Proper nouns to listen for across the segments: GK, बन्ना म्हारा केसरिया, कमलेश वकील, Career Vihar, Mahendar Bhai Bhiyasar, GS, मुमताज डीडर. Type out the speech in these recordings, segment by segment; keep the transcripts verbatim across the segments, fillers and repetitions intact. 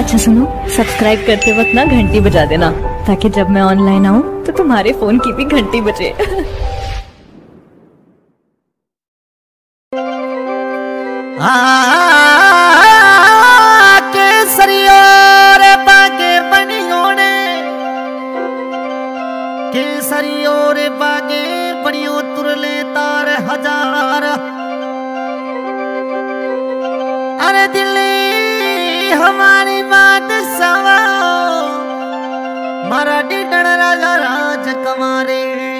अच्छा सुनो, सब्सक्राइब करते वक्त ना घंटी बजा देना ताकि जब मैं ऑनलाइन आऊँ तो तुम्हारे फोन की भी घंटी बजे। केसरिया रे बागे बनियो तुरले तार हजार। अरे दिल्ली हमारी बात सवा, मारा डिडन राजा राज कमारे। रे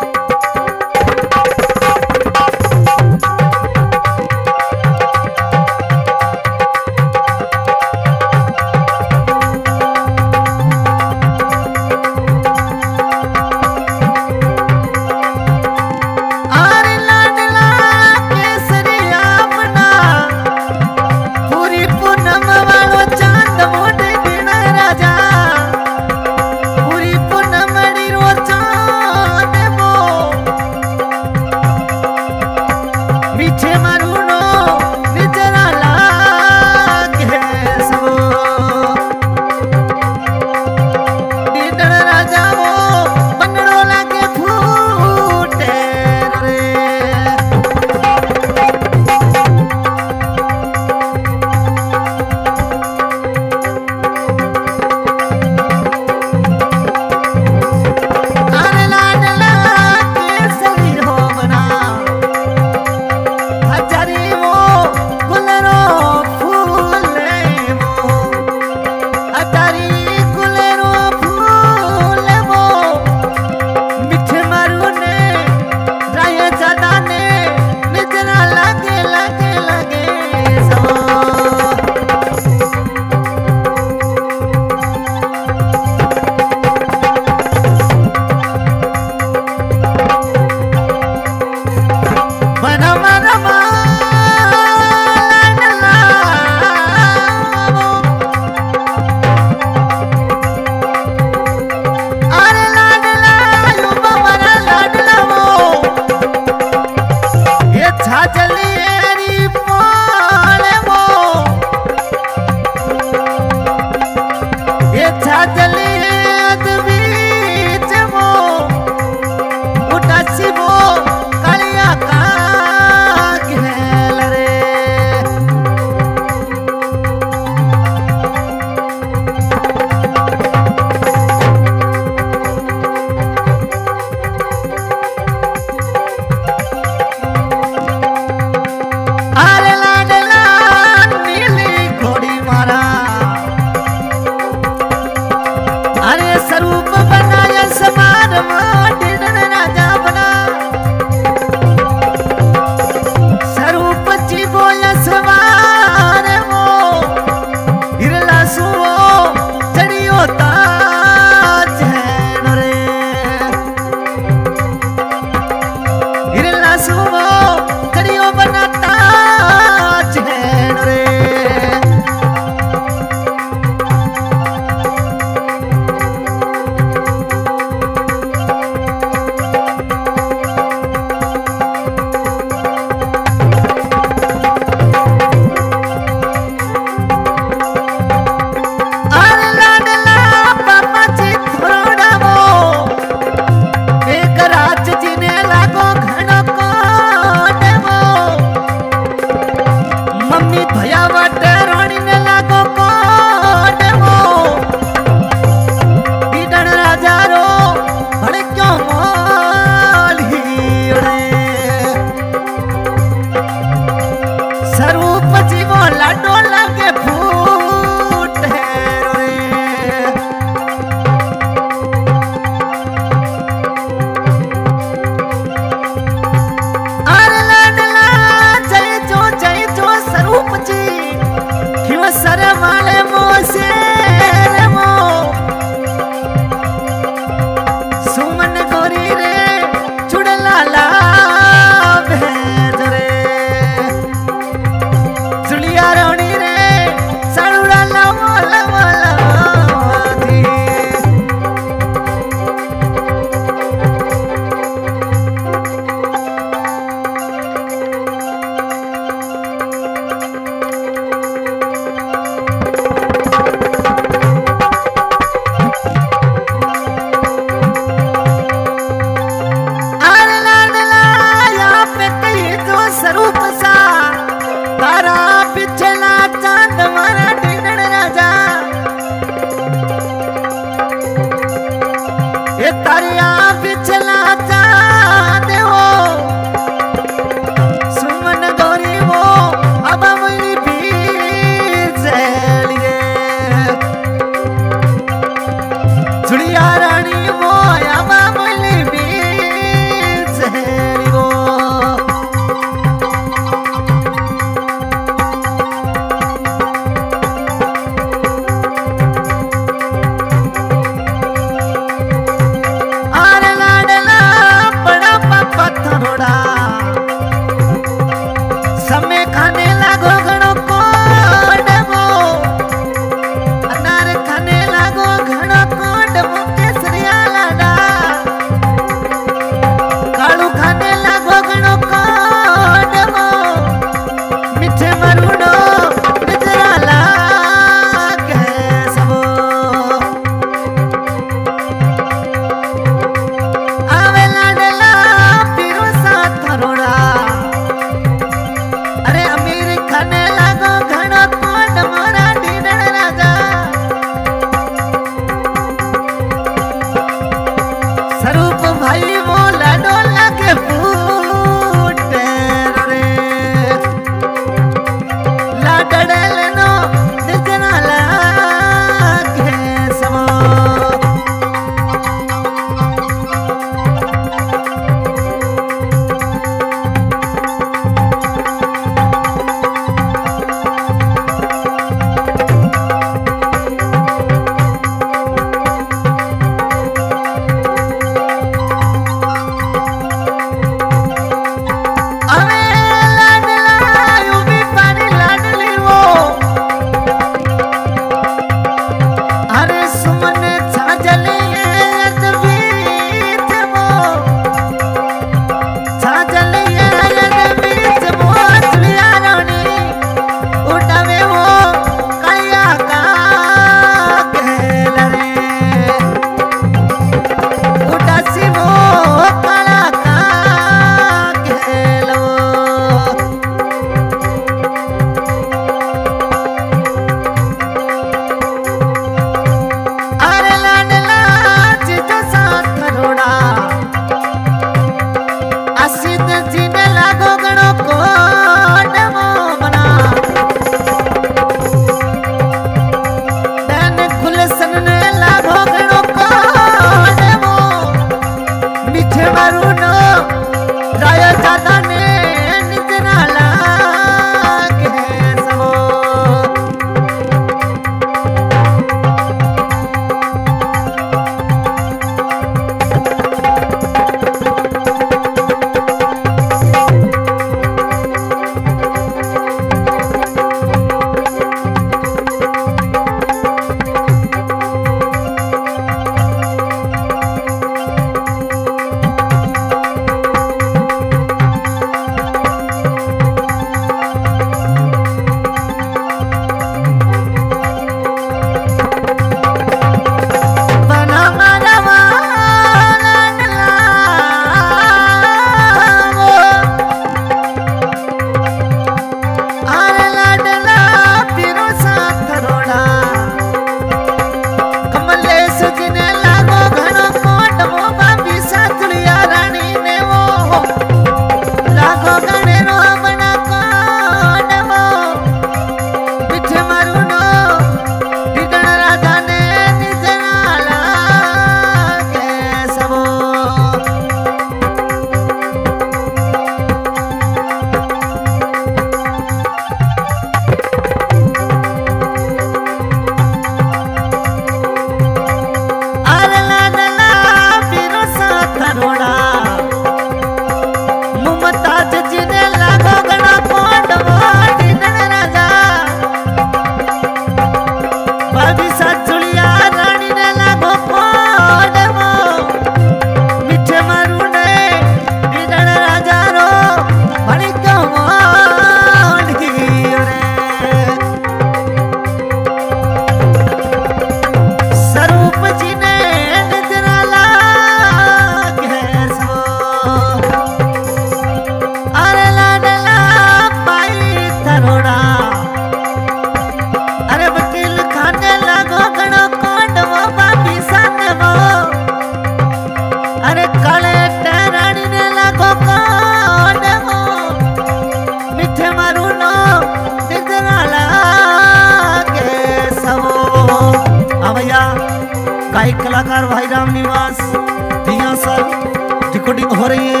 हो रही है।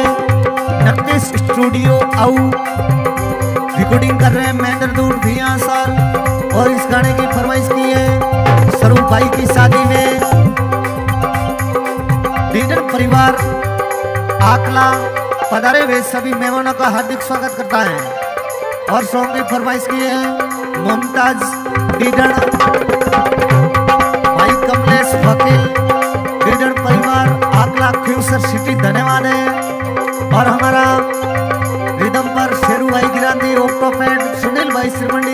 नक्टेस स्टूडियो आउ रिकॉर्डिंग कर रहे हैं महेंद्र भैया सर, और इस गाने की फरमाइश की है सरू भाई की शादी में डीडर परिवार आकला पधारे हुए सभी मेहमानों का हार्दिक स्वागत करता है। और सॉन्ग की फरमाइश की है मुमताज डीडर भाई कमलेश वकील डीडर परिवार आकला फ्यूचर सिटी, धन्यवाद है। और हमारा रिदम पर शेरू भाई गिरांदी, ओप्टोपेड सुनील भाई श्रीमंत